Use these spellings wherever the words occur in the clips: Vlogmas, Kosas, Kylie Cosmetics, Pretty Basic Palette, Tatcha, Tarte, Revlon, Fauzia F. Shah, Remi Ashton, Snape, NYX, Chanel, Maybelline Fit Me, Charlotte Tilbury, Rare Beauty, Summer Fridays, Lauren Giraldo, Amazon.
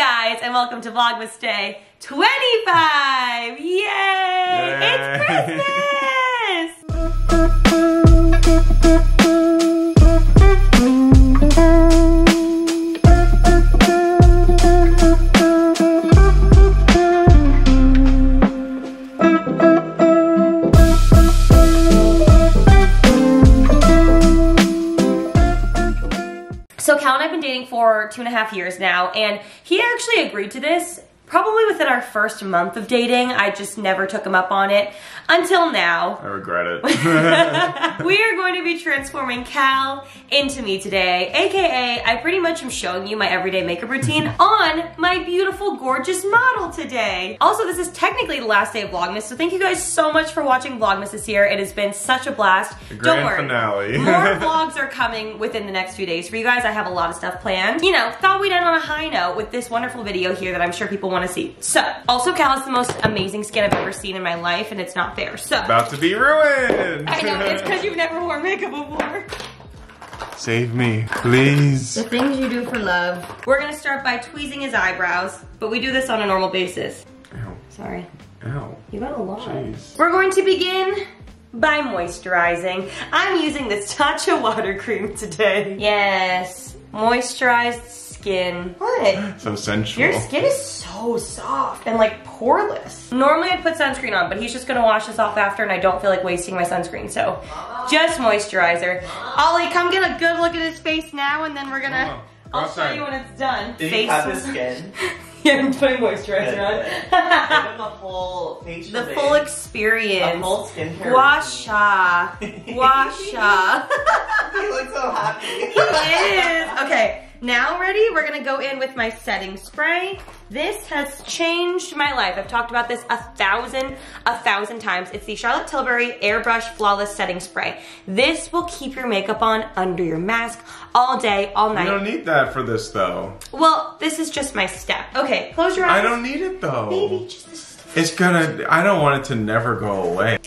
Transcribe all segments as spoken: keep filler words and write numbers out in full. guys, and welcome to Vlogmas Day twenty-five! Yay! Yay. It's Christmas! So Cal and I have been dating for two and a half years now, and he actually agreed to this probably within our first month of dating. I just never took him up on it until now. I regret it. We are going to be transforming Cal into me today, aka I pretty much am showing you my everyday makeup routine on my beautiful, gorgeous model today. Also, this is technically the last day of Vlogmas, so thank you guys so much for watching Vlogmas this year. It has been such a blast. The grand Don't worry. Finale. More vlogs are coming within the next few days for you guys. I have a lot of stuff planned. You know, thought we'd end on a high note with this wonderful video here that I'm sure people want to see. So, also Cal has the most amazing skin I've ever seen in my life, and it's not fair. So about to be ruined. I know, it's because you've never worn makeup before. Save me, please. The things you do for love. We're gonna start by tweezing his eyebrows, but we do this on a normal basis. Ow. Sorry. Ow. You got a lot. Jeez. We're going to begin by moisturizing. I'm using this Tatcha water cream today. Yes, moisturized skin. What? So sensual. Your skin is so soft and like poreless. Normally I put sunscreen on, but he's just gonna wash this off after, and I don't feel like wasting my sunscreen, so just moisturizer. Ollie, come get a good look at his face now, and then we're gonna, oh, I'll show you when it's done. Did face you have the skin? Yeah, I'm putting moisturizer on. Give him the full facial The face. Full experience. A full skincare. Washa. Washa. He looks so happy. He is. Okay. Now ready, we're gonna go in with my setting spray. This has changed my life. I've talked about this a thousand, a thousand times. It's the Charlotte Tilbury Airbrush Flawless Setting Spray. This will keep your makeup on under your mask all day, all night. You don't need that for this though. Well, this is just my step. Okay, close your eyes. I don't need it though. Maybe just this. It's gonna, I don't want it to never go away.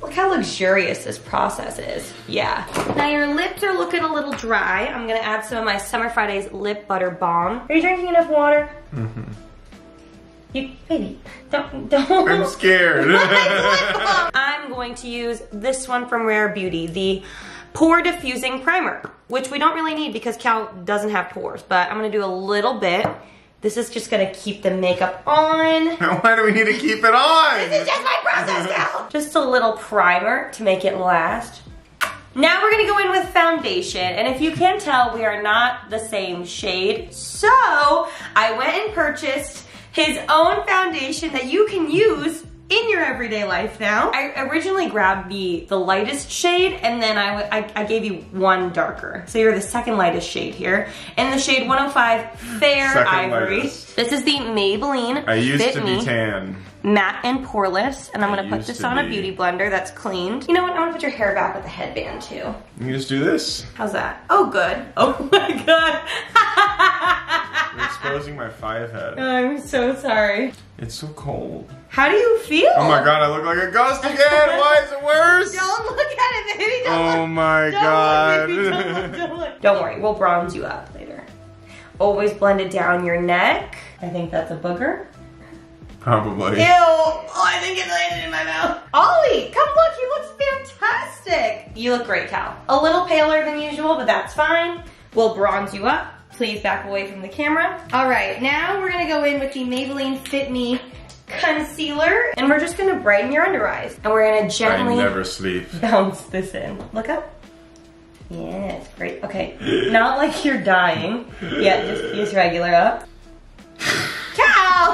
Look how luxurious this process is. Yeah. Now your lips are looking a little dry. I'm gonna add some of my Summer Fridays Lip Butter Balm. Are you drinking enough water? Mm-hmm. You, baby, don't, don't. I'm scared. I'm going to use this one from Rare Beauty, the Pore Diffusing Primer, which we don't really need because Cal doesn't have pores, but I'm gonna do a little bit. This is just gonna keep the makeup on. Why do we need to keep it on? This is just my process now. Just a little primer to make it last. Now we're gonna go in with foundation, and if you can tell, we are not the same shade. So I went and purchased his own foundation that you can use in your everyday life now. I originally grabbed the, the lightest shade, and then I, I, I gave you one darker. So you're the second lightest shade here. In the shade one oh five Fair second Ivory. Lightest. This is the Maybelline I used Fit to be Me. Tan. Matte and poreless, and I'm gonna put this on be. a beauty blender that's cleaned. You know what, I'm gonna put your hair back with a headband too. You just do this. How's that? Oh, good. Oh my God. You're exposing my five head. I'm so sorry. It's so cold. How do you feel? Oh my God, I look like a ghost again. Why is it worse? Don't look at it, baby. Don't oh look. my don't God. Look, don't, look, don't, look. Don't worry, we'll bronze you up later. Always blend it down your neck. I think that's a booger. Probably. Ew! Oh, I think it landed in my mouth. Ollie, come look, he looks fantastic. You look great, Cal. A little paler than usual, but that's fine. We'll bronze you up. Please back away from the camera. All right, now we're gonna go in with the Maybelline Fit Me Concealer, and we're just gonna brighten your under eyes. And we're gonna gently I never sleep. bounce this in. Look up. Yes, yeah, great. Okay, not like you're dying. Yeah, just use regular up.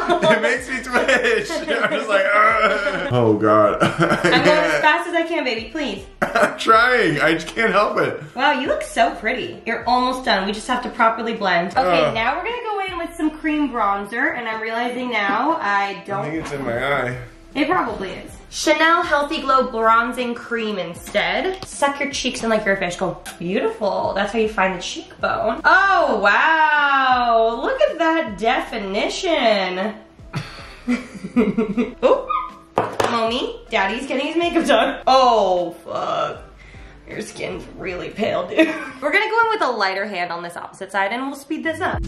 It makes me twitch. I'm just like, ugh. Oh God. I'm going as fast as I can, baby, please. I'm trying, I just can't help it. Wow, you look so pretty. You're almost done, we just have to properly blend. Okay, uh, now we're gonna go in with some cream bronzer, and I'm realizing now I don't- I think it's in my eye. It probably is. Chanel Healthy Glow Bronzing Cream instead. Suck your cheeks in like you're a fish. Go, beautiful. That's how you find the cheekbone. Oh, wow. Look at that definition. Oh, mommy, daddy's getting his makeup done. Oh, fuck. Your skin's really pale, dude. We're gonna go in with a lighter hand on this opposite side, and we'll speed this up.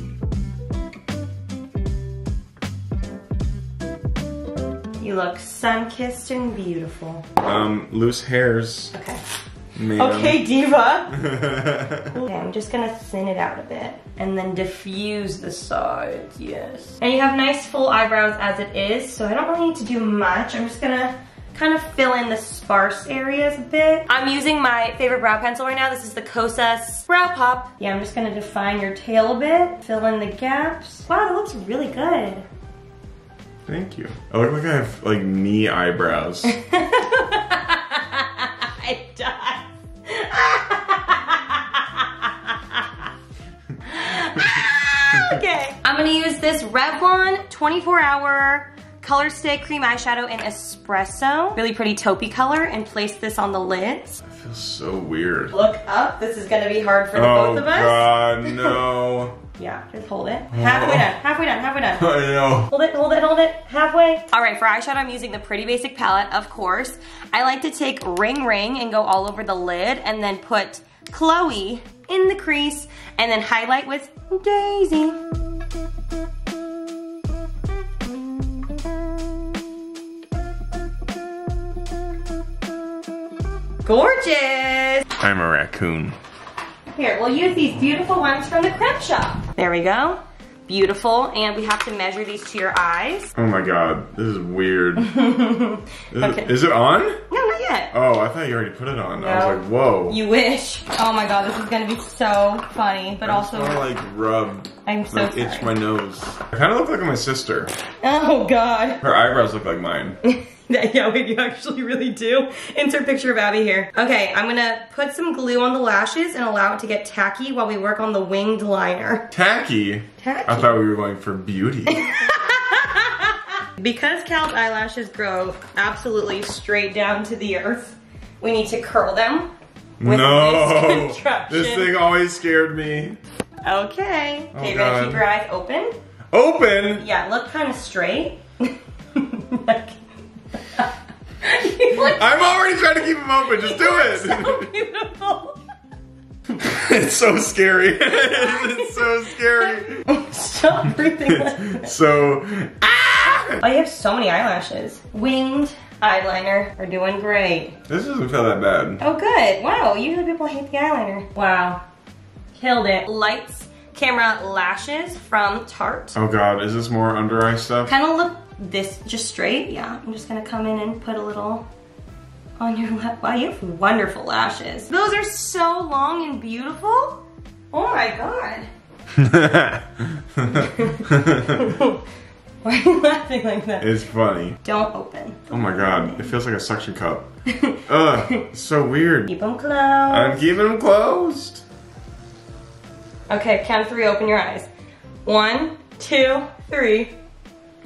You look sun-kissed and beautiful. Um, loose hairs. Okay. Man. Okay, diva. Okay, I'm just gonna thin it out a bit and then diffuse the sides, yes. And you have nice full eyebrows as it is, so I don't really need to do much. I'm just gonna kind of fill in the sparse areas a bit. I'm using my favorite brow pencil right now. This is the Kosas Brow Pop. Yeah, I'm just gonna define your tail a bit, fill in the gaps. Wow, that looks really good. Thank you. I look like I have like knee eyebrows. It does. Okay. I'm gonna use this Revlon twenty-four hour color stick, cream eyeshadow, and espresso. Really pretty taupey color, and place this on the lids. That feels so weird. Look up. This is gonna be hard for oh, both of us. Oh God, no. Yeah, just hold it. Halfway oh. done, halfway done, halfway done. I know. Hold it, hold it, hold it, halfway. All right, for eyeshadow, I'm using the Pretty Basic Palette, of course. I like to take Ring Ring and go all over the lid and then put Chloe in the crease and then highlight with Daisy. Gorgeous! I'm a raccoon. Here, we'll use these beautiful ones from the crepe shop. There we go. Beautiful, and we have to measure these to your eyes. Oh my God, this is weird. is, okay. it, is it on? No, not yet. Oh, I thought you already put it on. No. I was like, whoa. You wish. Oh my God, this is gonna be so funny, but I'm also- I like rubbed. I'm so like, sorry. Itch my nose. I kinda look like my sister. Oh God. Her eyebrows look like mine. Yeah, wait, you actually really do. Insert picture of Abby here. Okay, I'm gonna put some glue on the lashes and allow it to get tacky while we work on the winged liner. Tacky? Tacky. I thought we were going for beauty. Because Cal's eyelashes grow absolutely straight down to the earth, we need to curl them with no, this contraption. This thing always scared me. Okay. Oh, okay, then keep your eyes open. Open? Yeah, look kind of straight. Like, like, I'm already trying to keep them open. Just do it. So beautiful. It's so scary. It's so scary. Stop breathing. It's so. Ah! Oh, you have so many eyelashes. Winged eyeliner. We're doing great. This doesn't feel that bad. Oh, good. Wow. Usually people hate the eyeliner. Wow. Killed it. Lights, camera, lashes from Tarte. Oh God, is this more under eye stuff? Kind of look. This just straight, yeah. I'm just gonna come in and put a little on your left. Wow, you have wonderful lashes. Those are so long and beautiful. Oh my God. Why are you laughing like that? It's funny. Don't open. Oh my God, it feels like a suction cup. Ugh, it's so weird. Keep them closed. I'm keeping them closed. Okay, count of three, open your eyes. One, two, three.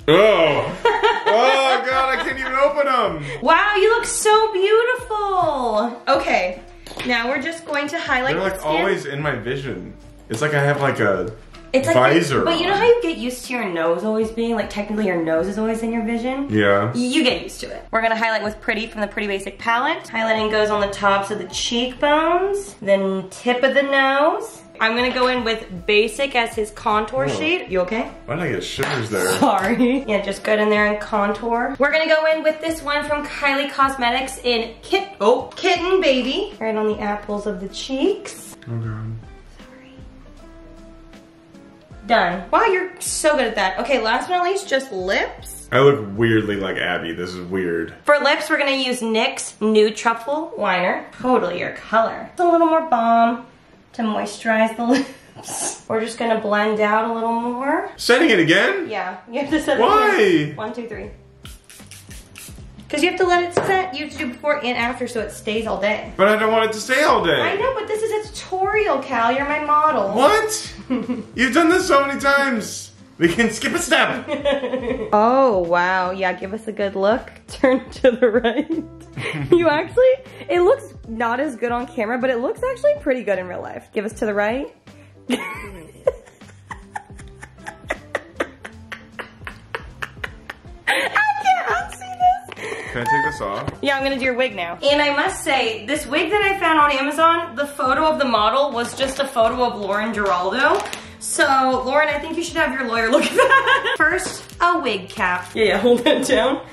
Oh. Oh God, I can't even open them. Wow, you look so beautiful. Okay, now we're just going to highlight. They're like the skin. Always in my vision. It's like I have like a it's visor. Like, but you know how you get used to your nose always being like technically your nose is always in your vision? Yeah. You get used to it. We're gonna highlight with Pretty from the Pretty Basic Palette. Highlighting goes on the tops of the cheekbones, then tip of the nose. I'm gonna go in with Basic as his contour oh. shade. You okay? Why did I get shivers there? Sorry. Yeah, just go in there and contour. We're gonna go in with this one from Kylie Cosmetics in Kit Oh Kitten Baby. Right on the apples of the cheeks. Oh God. Sorry. Done. Wow, you're so good at that. Okay, last but not least, just lips. I look weirdly like Abby, this is weird. For lips, we're gonna use N Y X Nude Truffle Liner. Totally your color. It's a little more balm to moisturize the lips. We're just gonna blend out a little more. Setting it again? Yeah, you have to set it Why? Again. One, two, three. Because you have to let it set. You have to do before and after so it stays all day. But I don't want it to stay all day. I know, but this is a tutorial, Cal. You're my model. What? You've done this so many times. We can skip a step. Oh, wow. Yeah, give us a good look. Turn to the right. You actually, it looks not as good on camera, but it looks actually pretty good in real life. Give us to the right. Can I take this off? Yeah, I'm gonna do your wig now. And I must say, this wig that I found on Amazon, the photo of the model was just a photo of Lauren Giraldo. So, Lauren, I think you should have your lawyer look at that. First, a wig cap. Yeah, yeah, hold that down.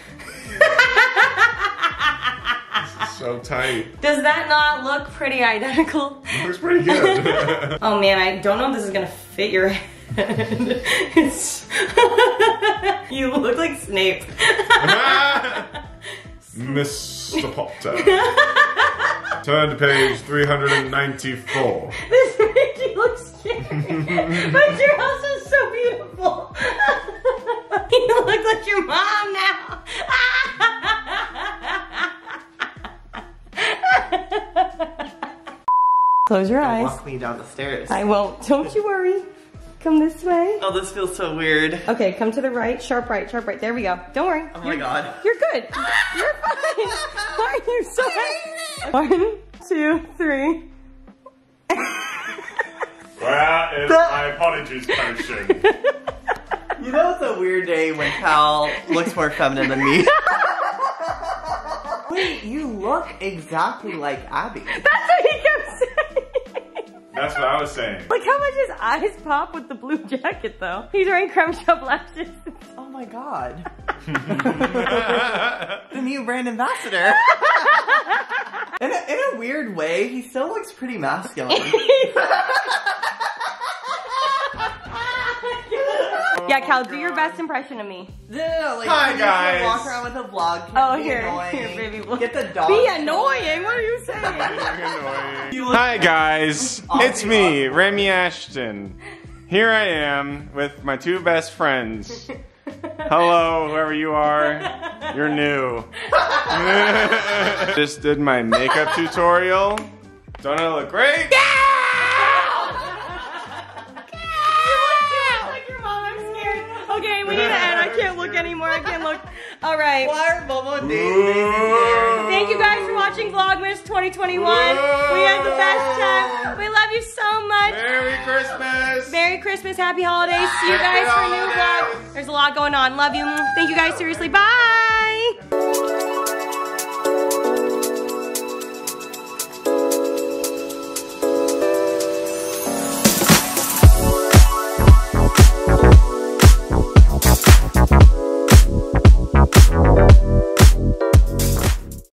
So tight. Does that not look pretty identical? It looks pretty good. Oh man, I don't know if this is gonna fit your head. It's You look like Snape. Mister Potter. Turn to page three hundred ninety-four. This makes you look scary. But you're also so beautiful. You look like your mom now. Close your eyes. Walk me down the stairs. I won't. Don't you worry. Come this way. Oh, this feels so weird. Okay, come to the right. Sharp right, sharp right. There we go. Don't worry. Oh my you're, god. You're good. You're fine. Lauren, you're so fine. One, two, three. Where is my apologies potion? You know it's a weird day when Cal looks more feminine than me. Wait, you look exactly like Abby. That's what he kept saying. That's what I was saying. Look how much his eyes pop with the blue jacket though. He's wearing crumb shop lashes. Oh my god. The new brand ambassador. in, a, in a weird way, he still looks pretty masculine. Yeah, Cal, do your best impression of me. No, no, no, like, hi guys. Walk around with a vlog. Oh, here, here, baby. Get the dog. Be annoying. What are you saying? Hi guys, it's me, Remi Ashton. Here I am with my two best friends. Hello, whoever you are, you're new. Just did my makeup tutorial. Don't I look great? Yeah! Okay, we need to end. I can't look anymore. I can't look. All right. Thank you guys for watching Vlogmas twenty twenty-one. Whoa. We had the best time. We love you so much. Merry Christmas. Merry Christmas. Happy holidays. See you guys for a new vlog. There's a lot going on. Love you. Thank you guys seriously. Bye.